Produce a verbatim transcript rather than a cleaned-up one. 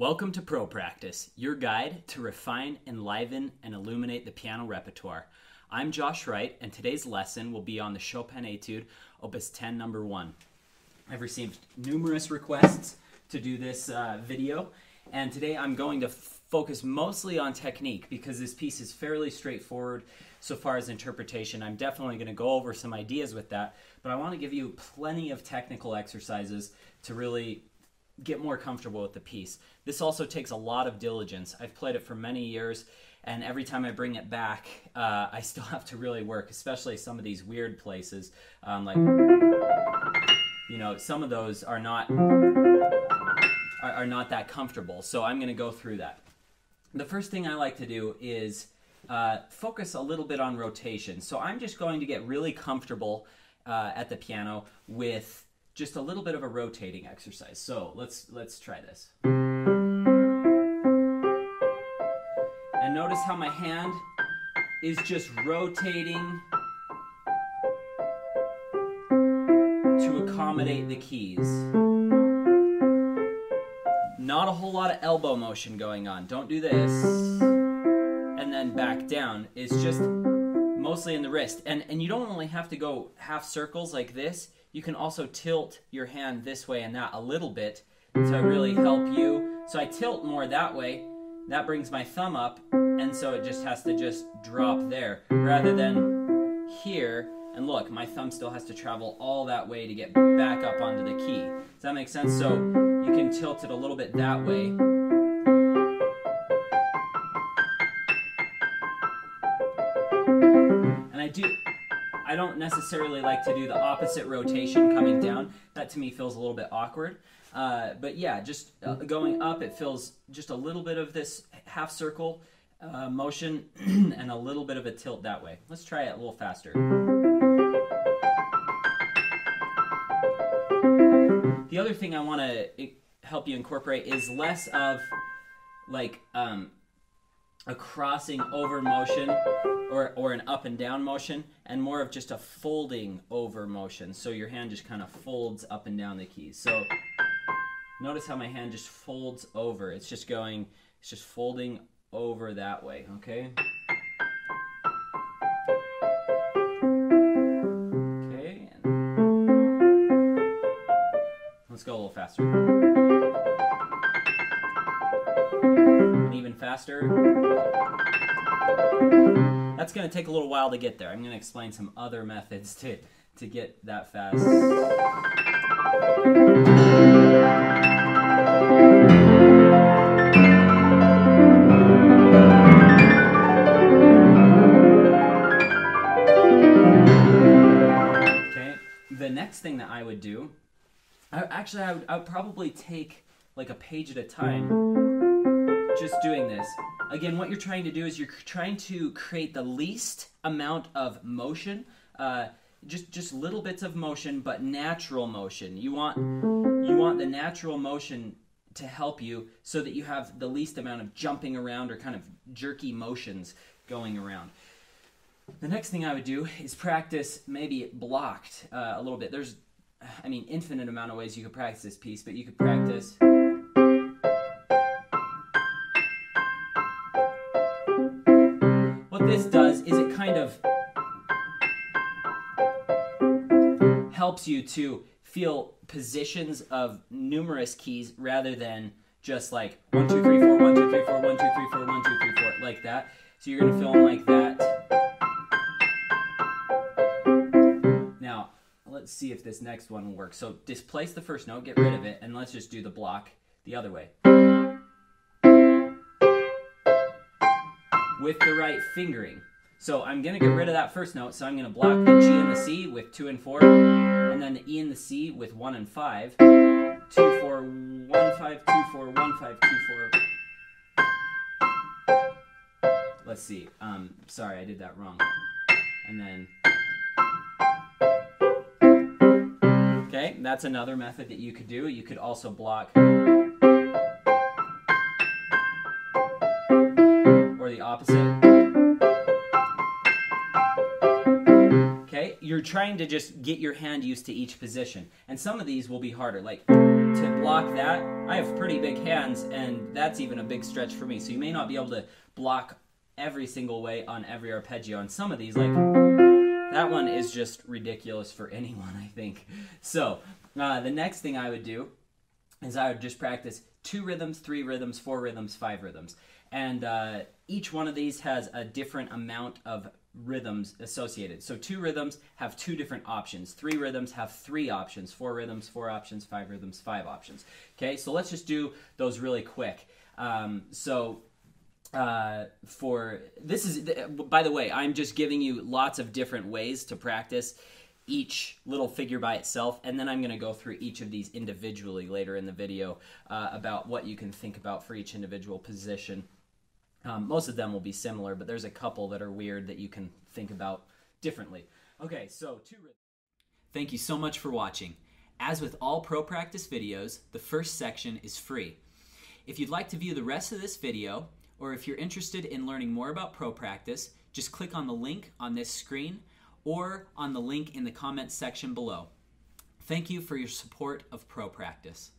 Welcome to ProPractice, your guide to refine, enliven, and illuminate the piano repertoire. I'm Josh Wright, and today's lesson will be on the Chopin Etude, Opus ten, number one. I've received numerous requests to do this uh, video, and today I'm going to focus mostly on technique because this piece is fairly straightforward so far as interpretation. I'm definitely going to go over some ideas with that, but I want to give you plenty of technical exercises to really get more comfortable with the piece. This also takes a lot of diligence. I've played it for many years, and every time I bring it back, uh, I still have to really work, especially some of these weird places. Um, like, you know, some of those are not, are, are not that comfortable, so I'm gonna go through that. The first thing I like to do is uh, focus a little bit on rotation. So I'm just going to get really comfortable uh, at the piano with just a little bit of a rotating exercise. So let's let's try this. And notice how my hand is just rotating to accommodate the keys. Not a whole lot of elbow motion going on. Don't do this and then back down. It's just mostly in the wrist. And and you don't only have to go half circles like this. You can also tilt your hand this way and that a little bit to really help you. So I tilt more that way. That brings my thumb up, and so it just has to just drop there rather than here. And look, my thumb still has to travel all that way to get back up onto the key. Does that make sense? So you can tilt it a little bit that way. And I do... I don't necessarily like to do the opposite rotation coming down. That to me feels a little bit awkward. Uh, but yeah, just uh, going up, it feels just a little bit of this half circle uh, motion and a little bit of a tilt that way. Let's try it a little faster. The other thing I want to help you incorporate is less of like um, a crossing over motion Or, or an up and down motion, and more of just a folding over motion. So your hand just kind of folds up and down the keys. So notice how my hand just folds over. It's just going, it's just folding over that way, okay? Okay. Let's go a little faster. And even faster. That's going to take a little while to get there. I'm going to explain some other methods to, to get that fast. Okay, the next thing that I would do, I, actually I would, I would probably take like a page at a time, just doing this. Again, what you're trying to do is you're trying to create the least amount of motion, uh, just just little bits of motion, but natural motion. You want you want the natural motion to help you so that you have the least amount of jumping around or kind of jerky motions going around. The next thing I would do is practice maybe blocked uh, a little bit. There's, I mean, infinite amount of ways you could practice this piece, but you could practice. This does is it kind of helps you to feel positions of numerous keys rather than just like one two three four one two three four one two three four one two three four like that. So you're gonna feel them like that. Now let's see if this next one will work. So displace the first note, get rid of it, and let's just do the block the other way. With the right fingering. So I'm gonna get rid of that first note, so I'm gonna block the G and the C with two and four, and then the E and the C with one and five. Two, four, one, five, two, four, one, five, two, four. Let's see, um, sorry, I did that wrong. And then, okay, that's another method that you could do. You could also block opposite. Okay, you're trying to just get your hand used to each position. And some of these will be harder, like to block that. I have pretty big hands, and that's even a big stretch for me. So you may not be able to block every single way on every arpeggio. And some of these, like that one, is just ridiculous for anyone, I think. So uh, the next thing I would do is I would just practice two rhythms, three rhythms, four rhythms, five rhythms. And uh, each one of these has a different amount of rhythms associated. So two rhythms have two different options. Three rhythms have three options. Four rhythms, four options. Five rhythms, five options. Okay, so let's just do those really quick. Um, so uh, for this is, by the way, I'm just giving you lots of different ways to practice each little figure by itself, and then I'm going to go through each of these individually later in the video uh, about what you can think about for each individual position. Um, most of them will be similar, but there's a couple that are weird that you can think about differently. Okay, so two rhythms. Thank you so much for watching. As with all ProPractice videos, the first section is free. If you'd like to view the rest of this video, or if you're interested in learning more about ProPractice, just click on the link on this screen or on the link in the comments section below. Thank you for your support of ProPractice.